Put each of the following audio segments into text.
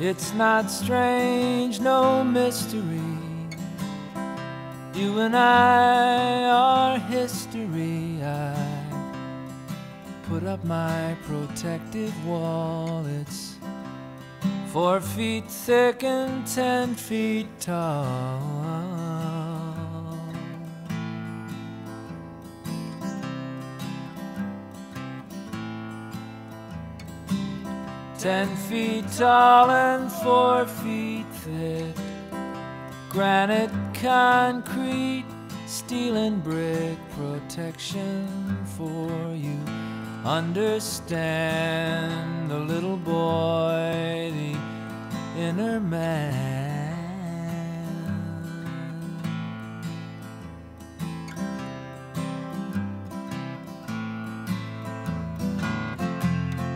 It's not strange, no mystery. You and I are history. I put up my protective wall. It's 4 feet thick and 10 feet tall. And 4 feet thick. Granite, concrete, steel and brick. Protection for you. Understand the little boy, the inner man.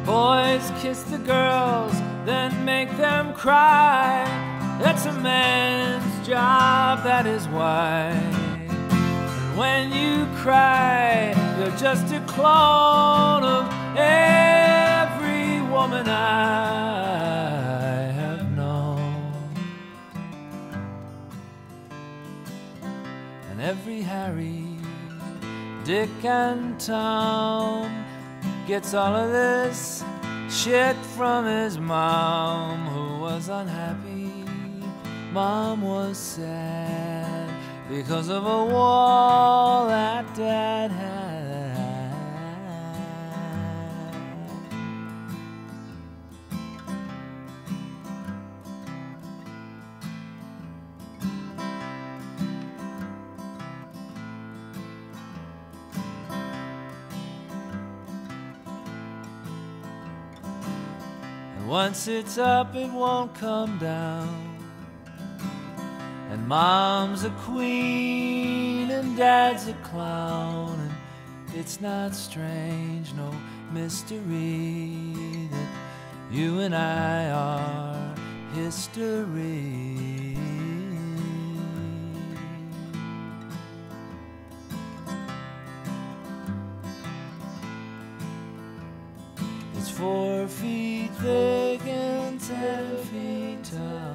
Boys kiss the girls, then make them cry. That's a man's job, that is why. And when you cry, you're just a clone of every woman I have known. And every Harry, Dick and Tom gets all of this shit from his mom, who was unhappy. Mom was sad because of a wall that Dad had. Once it's up, it won't come down. And Mom's a queen and Dad's a clown. And it's not strange, no mystery, that you and I are history. It's 4 feet thick and 10 feet tall.